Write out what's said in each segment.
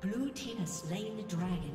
Blue team has slain the dragon.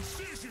Incision!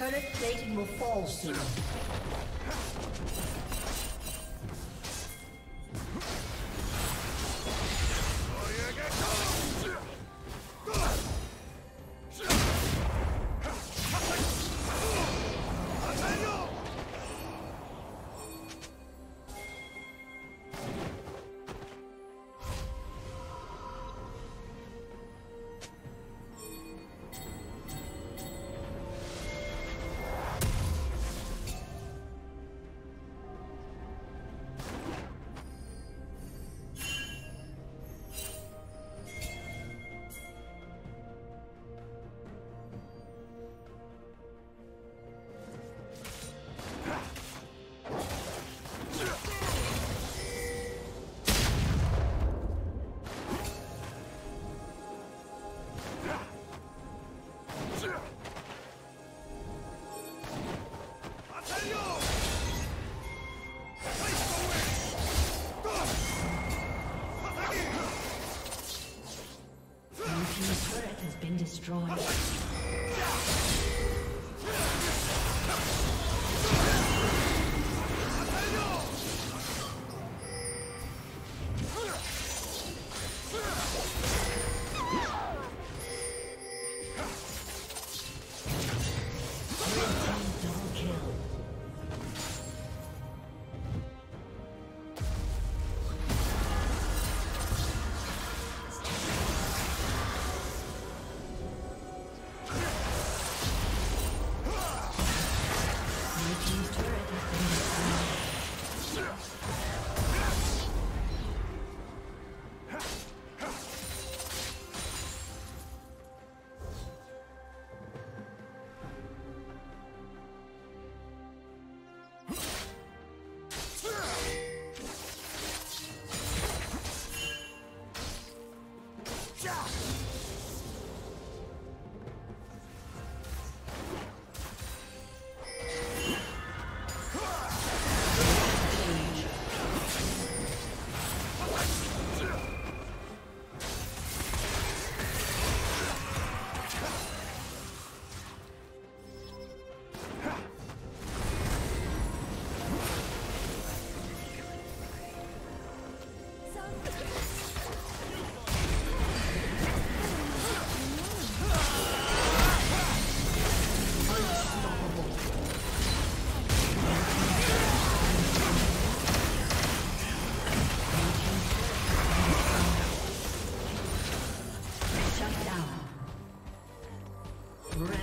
Current plating will fall soon.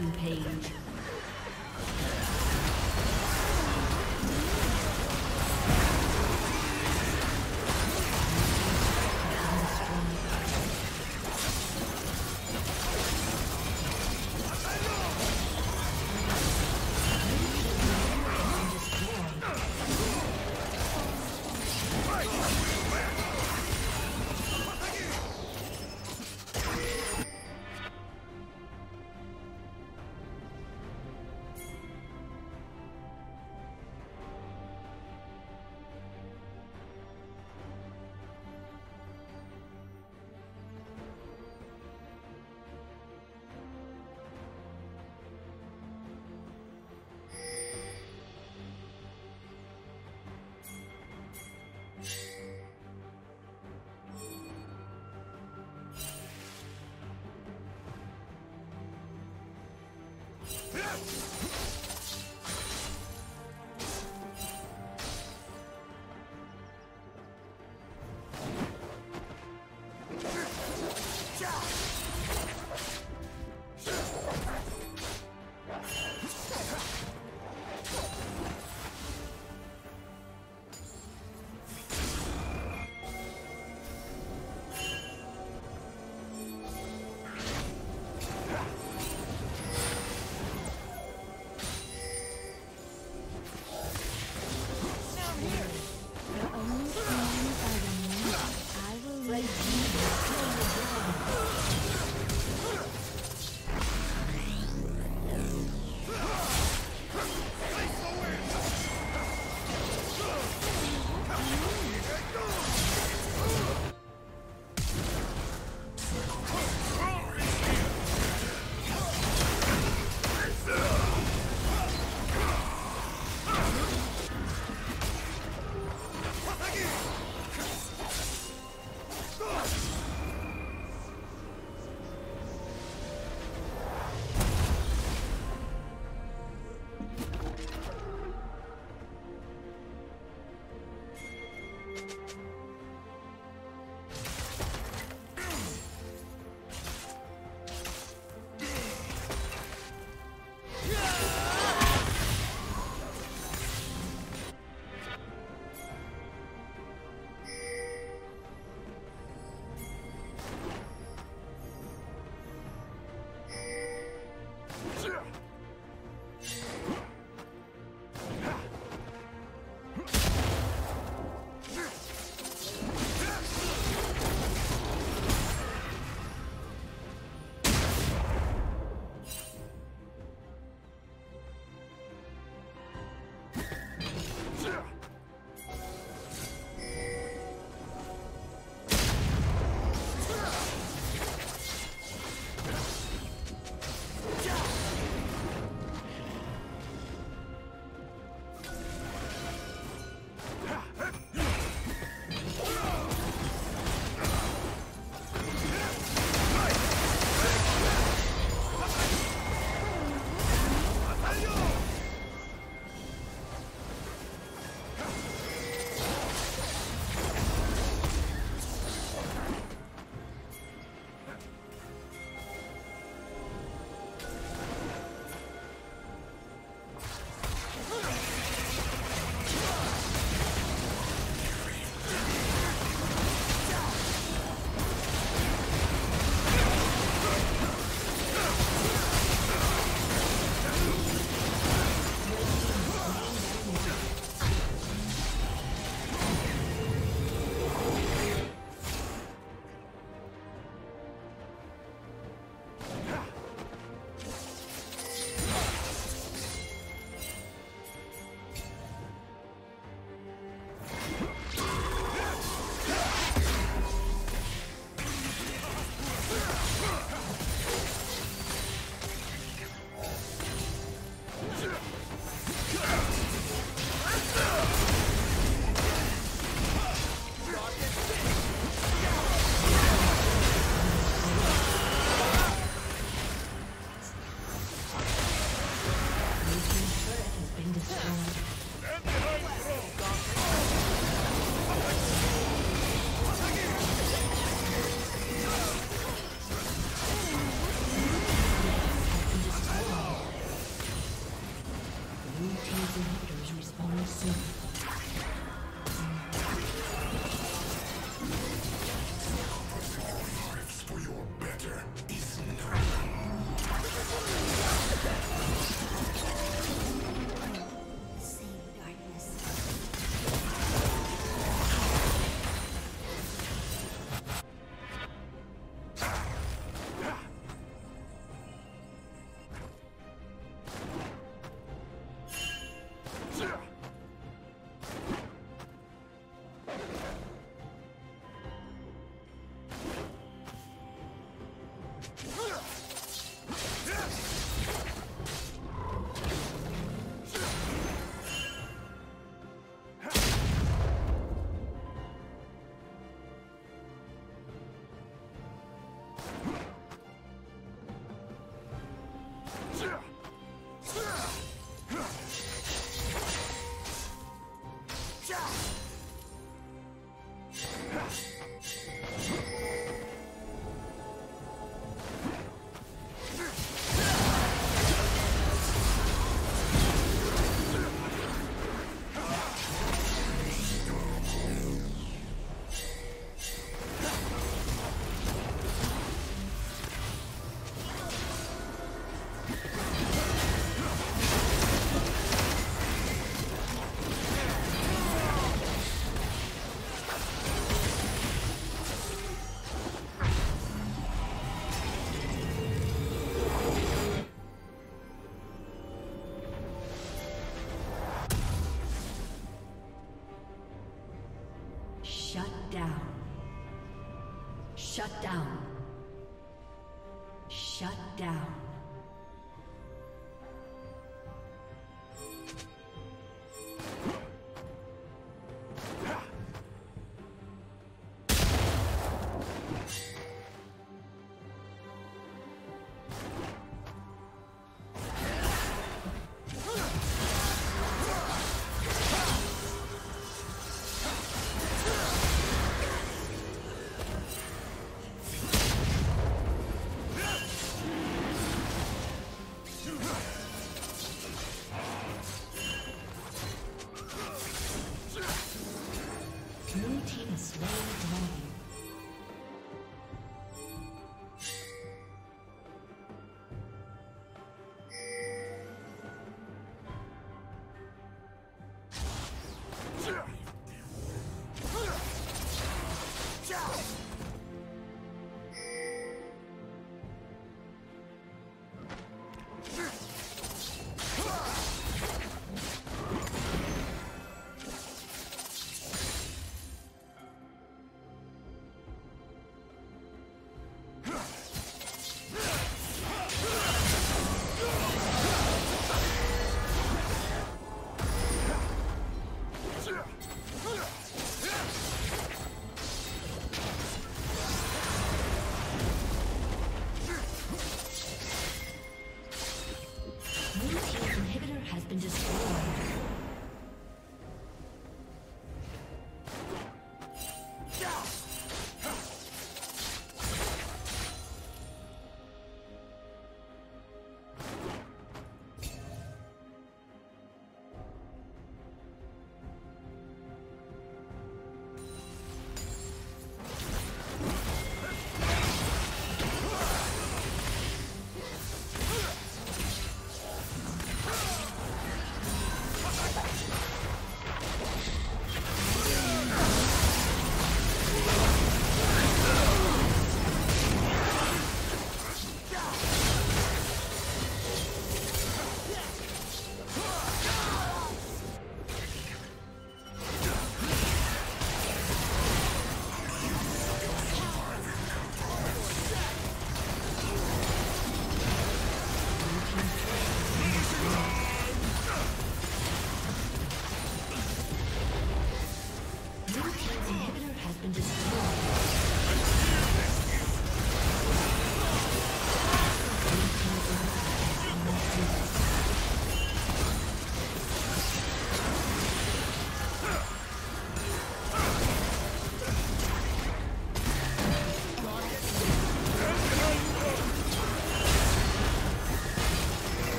Rampage. Blue team's inhibitors respawning soon. Shut down. Shut down.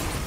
destroyed.